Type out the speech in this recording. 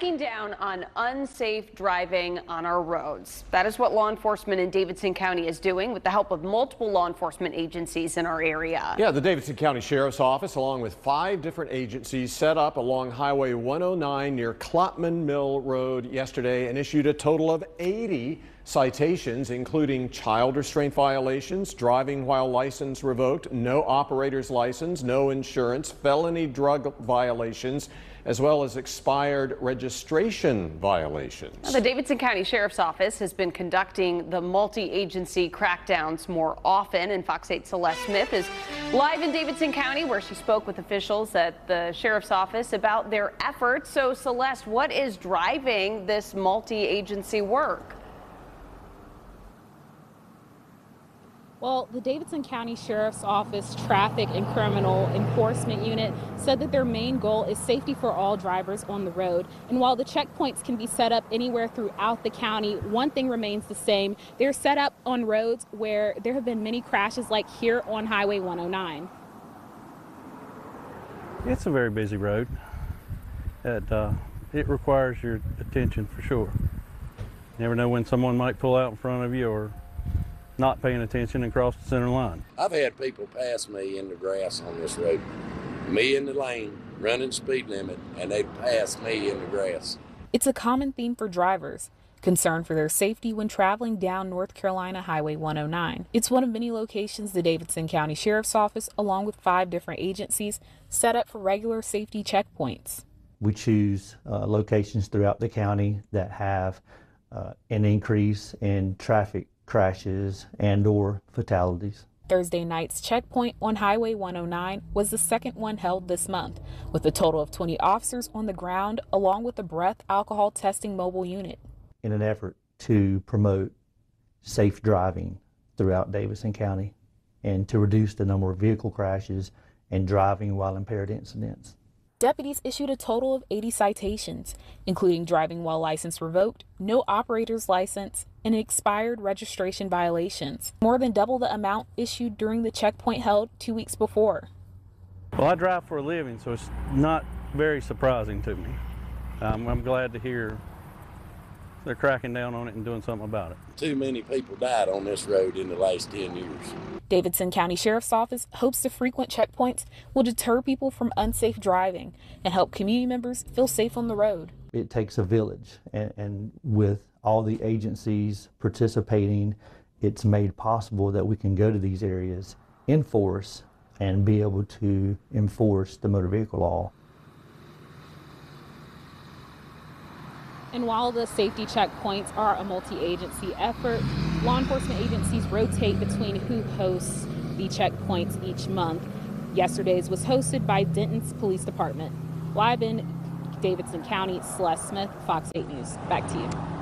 cracking down on unsafe driving on our roads. That is what law enforcement in Davidson County is doing with the help of multiple law enforcement agencies in our area. Yeah, the Davidson County Sheriff's Office, along with 5 different agencies, set up along Highway 109 near Klotman Mill Road yesterday and issued a total of 80 citations, including child restraint violations, driving while license revoked, no operator's license, no insurance, felony drug violations, as well as expired registration violations. Now, the Davidson County Sheriff's Office has been conducting the multi-agency crackdowns more often, and Fox 8's Celeste Smith is live in Davidson County, where she spoke with officials at the Sheriff's Office about their efforts. So, Celeste, what is driving this multi-agency work? Well, the Davidson County Sheriff's Office Traffic and Criminal Enforcement Unit said that their main goal is safety for all drivers on the road. And while the checkpoints can be set up anywhere throughout the county, one thing remains the same. They're set up on roads where there have been many crashes, like here on Highway 109. It's a very busy road, and it requires your attention for sure. You never know when someone might pull out in front of you or not paying attention and cross the center line. I've had people pass me in the grass on this road, me in the lane, running speed limit, and they pass me in the grass. It's a common theme for drivers, concern for their safety when traveling down North Carolina Highway 109. It's one of many locations the Davidson County Sheriff's Office, along with 5 different agencies, set up for regular safety checkpoints. We choose locations throughout the county that have an increase in traffic crashes and or fatalities. Thursday night's checkpoint on Highway 109 was the second one held this month, with a total of 20 officers on the ground, along with a breath alcohol testing mobile unit. In an effort to promote safe driving throughout Davidson County and to reduce the number of vehicle crashes and driving while impaired incidents. Deputies issued a total of 80 citations, including driving while license revoked, no operator's license, and expired registration violations, more than double the amount issued during the checkpoint held 2 weeks before. Well, I drive for a living, so it's not very surprising to me. I'm glad to hear they're cracking down on it and doing something about it. Too many people died on this road in the last 10 years. Davidson County Sheriff's Office hopes the frequent checkpoints will deter people from unsafe driving and help community members feel safe on the road. It takes a village, and with all the agencies participating, it's made possible that we can go to these areas in force and be able to enforce the motor vehicle law. And while the safety checkpoints are a multi-agency effort, law enforcement agencies rotate between who hosts the checkpoints each month. Yesterday's was hosted by Denton's Police Department. Live in Davidson County, Celeste Smith, Fox 8 News. Back to you.